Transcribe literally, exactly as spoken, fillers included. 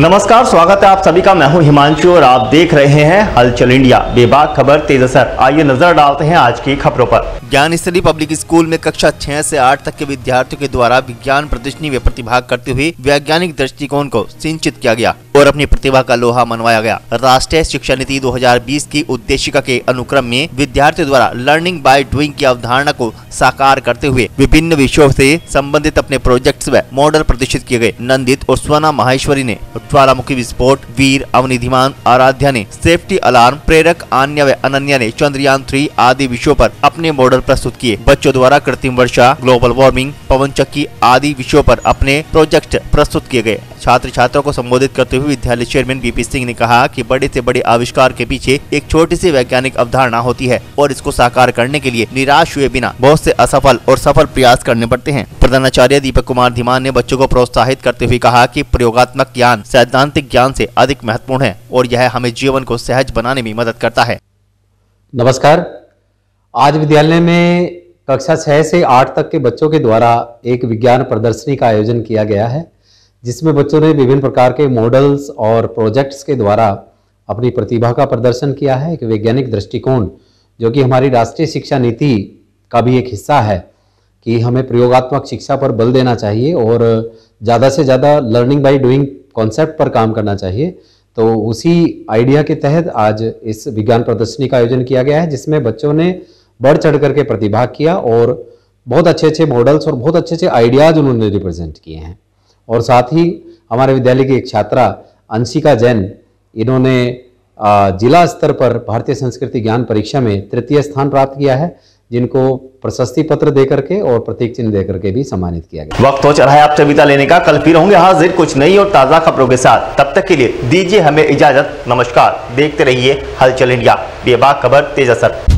नमस्कार, स्वागत है आप सभी का। मैं हूं हिमांशु और आप देख रहे हैं हलचल इंडिया, बेबाक खबर तेज असर। आइए नजर डालते हैं आज की खबरों पर। ज्ञानस्थली पब्लिक स्कूल में कक्षा छह से आठ तक के विद्यार्थियों के द्वारा विज्ञान प्रदर्शनी में प्रतिभाग करते हुए वैज्ञानिक दृष्टिकोण को सिंचित किया गया और अपनी प्रतिभा का लोहा मनवाया गया। राष्ट्रीय शिक्षा नीति दो हज़ार बीस की उद्देशिका के अनुक्रम में विद्यार्थियों द्वारा लर्निंग बाय डूइंग की अवधारणा को साकार करते हुए विभिन्न विषयों से संबंधित अपने प्रोजेक्ट्स व मॉडल प्रदर्शित किए गए। नंदित और स्वना माहेश्वरी ने ज्वालामुखी विस्फोट, वीर अवनिधि धीमान, आराध्या ने सेफ्टी अलार्म, प्रेरक अन्या व अन्या ने चंद्रयान थ्री आदि विषयों पर अपने मॉडल प्रस्तुत किए। बच्चों द्वारा कृत्रिम वर्षा, ग्लोबल वार्मिंग, पवन चक्की आदि विषयों पर अपने प्रोजेक्ट प्रस्तुत किए गए। छात्र छात्रों को संबोधित करते हुए विद्यालय चेयरमैन बी सिंह ने कहा कि बड़े से बड़े आविष्कार के पीछे एक छोटी सी वैज्ञानिक अवधारणा होती है और इसको साकार करने के लिए निराश हुए बिना बहुत से असफल और सफल प्रयास करने पड़ते हैं। प्रधानाचार्य दीपक कुमार धीमान ने बच्चों को प्रोत्साहित करते हुए कहा कि प्रयोगात्मक ज्ञान सैद्धांतिक ज्ञान से अधिक महत्वपूर्ण है और यह हमें जीवन को सहज बनाने में मदद करता है। नमस्कार, आज विद्यालय में कक्षा छह से आठ तक के बच्चों के द्वारा एक विज्ञान प्रदर्शनी का आयोजन किया गया है, जिसमें बच्चों ने विभिन्न प्रकार के मॉडल्स और प्रोजेक्ट्स के द्वारा अपनी प्रतिभा का प्रदर्शन किया है। एक वैज्ञानिक दृष्टिकोण जो कि हमारी राष्ट्रीय शिक्षा नीति का भी एक हिस्सा है कि हमें प्रयोगात्मक शिक्षा पर बल देना चाहिए और ज़्यादा से ज़्यादा लर्निंग बाय डूइंग कॉन्सेप्ट पर काम करना चाहिए। तो उसी आइडिया के तहत आज इस विज्ञान प्रदर्शनी का आयोजन किया गया है, जिसमें बच्चों ने बढ़ चढ़ करके प्रतिभाग किया और बहुत अच्छे अच्छे मॉडल्स और बहुत अच्छे अच्छे आइडियाज़ उन्होंने रिप्रेजेंट किए हैं। और साथ ही हमारे विद्यालय की एक छात्रा अंशिका जैन, इन्होंने जिला स्तर पर भारतीय संस्कृति ज्ञान परीक्षा में तृतीय स्थान प्राप्त किया है, जिनको प्रशस्ति पत्र दे करके और प्रतीक चिन्ह दे करके भी सम्मानित किया गया। वक्त हो चला है आप सविता लेने का। कल फिर होंगे हाजिर कुछ नई और ताज़ा खबरों के साथ। तब तक के लिए दीजिए हमें इजाजत। नमस्कार, देखते रहिए हलचल इंडिया, बेबाक खबर तेज असर।